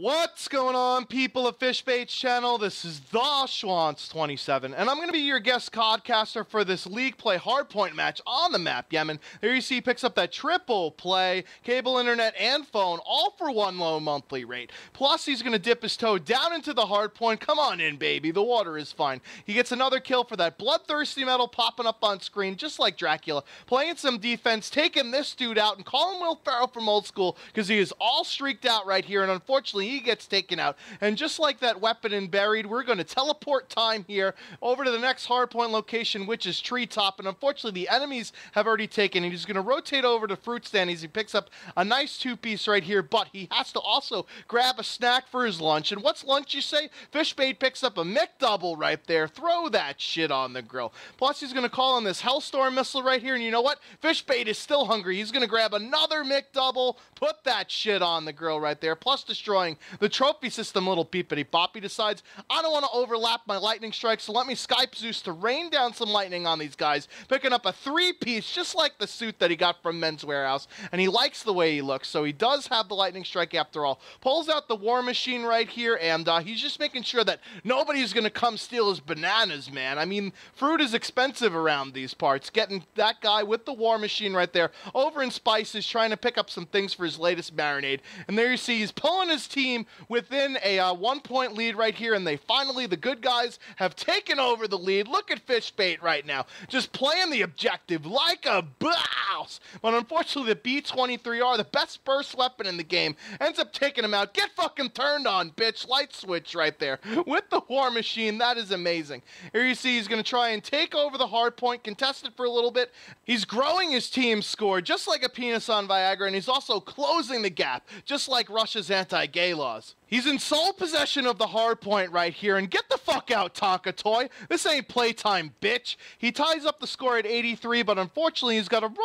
What's going on, people of Fishbait's channel? This is theshwantz27, and I'm going to be your guest podcaster for this league play hardpoint match on the map Yemen. There you see he picks up that triple play, cable, internet, and phone, all for one low monthly rate. Plus, he's going to dip his toe down into the hardpoint. Come on in, baby. The water is fine. He gets another kill for that bloodthirsty metal popping up on screen, just like Dracula, playing some defense, taking this dude out, and calling Will Ferrell from old school because he is all streaked out right here, and unfortunately, he gets taken out. And just like that weapon and buried, we're going to teleport time here over to the next hardpoint location, which is Treetop. And unfortunately, the enemies have already taken. He's going to rotate over to Fruit Stand as he picks up a nice two-piece right here, but he has to also grab a snack for his lunch. And what's lunch, you say? Fishbait picks up a McDouble right there. Throw that shit on the grill. Plus, he's going to call on this Hellstorm missile right here, and you know what? Fishbait is still hungry. He's going to grab another McDouble, put that shit on the grill right there, plus destroying the trophy system, little peepity-pop. He decides, I don't want to overlap my lightning strike, so let me Skype Zeus to rain down some lightning on these guys, picking up a three-piece, just like the suit that he got from Men's Warehouse, and he likes the way he looks, so he does have the lightning strike after all. Pulls out the war machine right here, and he's just making sure that nobody's going to come steal his bananas, man. I mean, fruit is expensive around these parts. Getting that guy with the war machine right there over in Spices, trying to pick up some things for his latest marinade, and there you see he's pulling his team within a 1 point lead right here, and they finally, the good guys, have taken over the lead. Look at Fishbait right now, just playing the objective like a boss. But unfortunately, the B23R, the best burst weapon in the game, ends up taking him out. Get fucking turned on, bitch. Light switch right there with the war machine. That is amazing. Here you see he's going to try and take over the hard point, contest it for a little bit. He's growing his team score just like a penis on Viagra, and he's also closing the gap just like Russia's anti-gay laws. He's in sole possession of the hard point right here, and get the fuck out, Takatoy. This ain't playtime, bitch. He ties up the score at 83, but unfortunately he's got to run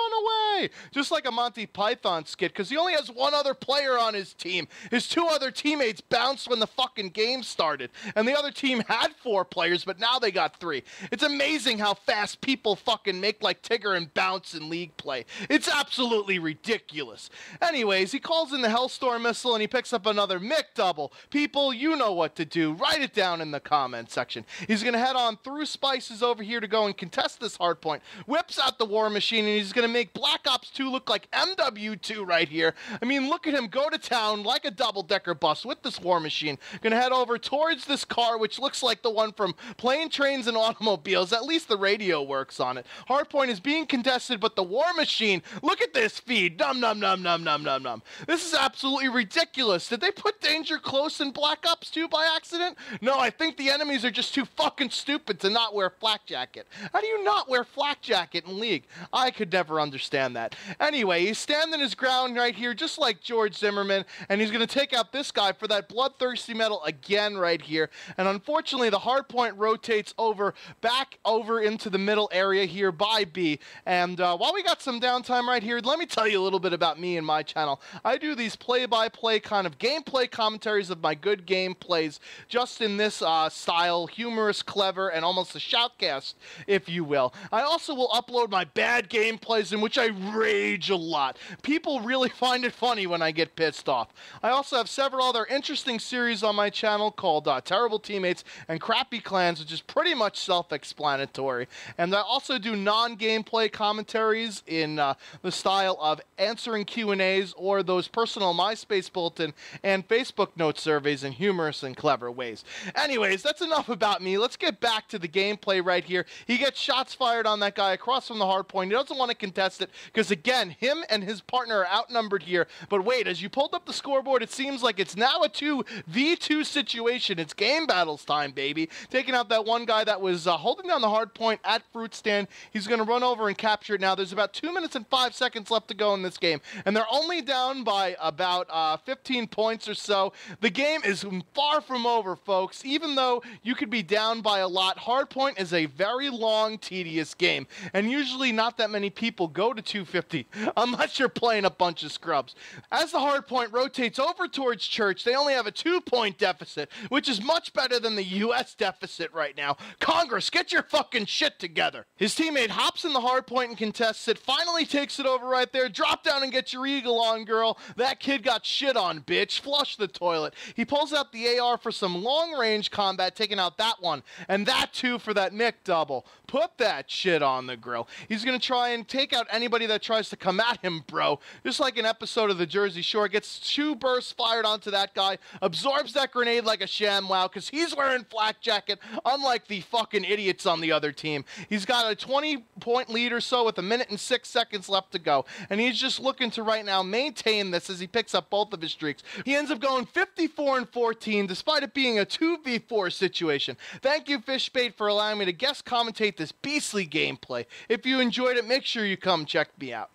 away, just like a Monty Python skit, because he only has one other player on his team. His two other teammates bounced when the fucking game started, and the other team had four players, but now they got three. It's amazing how fast people fucking make like Tigger and bounce in league play. It's absolutely ridiculous. Anyways, he calls in the Hellstorm missile, and he picks up another McDouble. People, you know what to do. Write it down in the comment section. He's going to head on through Spices over here to go and contest this hard point. Whips out the war machine, and he's going to make Black Ops 2 look like MW2 right here. I mean, look at him go to town like a double-decker bus with this war machine. Going to head over towards this car, which looks like the one from Plane, Trains, and Automobiles. At least the radio works on it. Hardpoint is being contested, but the war machine, look at this feed. Num, num, num, num, num, num, num. This is absolutely ridiculous. Did they put danger close in Black Ops 2 by accident? No, I think the enemies are just too fucking stupid to not wear flak jacket. How do you not wear flak jacket in League? I could never understand that. Anyway, he's standing his ground right here, just like George Zimmerman, and he's going to take out this guy for that bloodthirsty medal again right here. And unfortunately, the hard point rotates over, back over into the middle area here by B. And while we got some downtime right here, let me tell you a little bit about me and my channel. I do these play-by-play kind of gameplay commentaries of my good game plays, just in this style, humorous, clever, and almost a shoutcast, if you will. I also will upload my bad game plays in which I rage a lot. People really find it funny when I get pissed off. I also have several other interesting series on my channel called Terrible Teammates and Crappy Clans, which is pretty much self-explanatory. And I also do non-gameplay commentaries in the style of answering Q&As or those personal MySpace bulletin and Facebook notes surveys in humorous and clever ways. Anyways, that's enough about me. Let's get back to the gameplay right here. He gets shots fired on that guy across from the hard point. He doesn't want to contest it because, again, him and his partner are outnumbered here. But wait, as you pulled up the scoreboard, it seems like it's now a 2v2 situation. It's game battles time, baby. Taking out that one guy that was holding down the hard point at Fruit Stand. He's going to run over and capture it now. There's about 2 minutes and 5 seconds left to go in this game, and they're only down by about 15 points or so. The game is far from over, folks. Even though you could be down by a lot, Hardpoint is a very long, tedious game, and usually not that many people go to 250 unless you're playing a bunch of scrubs. As the Hardpoint rotates over towards Church, they only have a 2-point deficit, which is much better than the U.S. deficit right now. Congress, get your fucking shit together. His teammate hops in the Hardpoint and contests it, finally takes it over right there. Drop down and get your eagle on, girl. That kid got shit on, bitch. Flush the toilet. toilet. He pulls out the AR for some long-range combat, taking out that one, and that too for that McDouble. Put that shit on the grill. He's going to try and take out anybody that tries to come at him, bro. Just like an episode of the Jersey Shore, gets two bursts fired onto that guy, absorbs that grenade like a ShamWow, because he's wearing flak jacket, unlike the fucking idiots on the other team. He's got a 20-point lead or so with 1 minute and 6 seconds left to go, and he's just looking to right now maintain this as he picks up both of his streaks. He ends up going 54-14, despite it being a 2v4 situation. Thank you, Fishbait, for allowing me to guest commentate this beastly gameplay. If you enjoyed it, make sure you come check me out.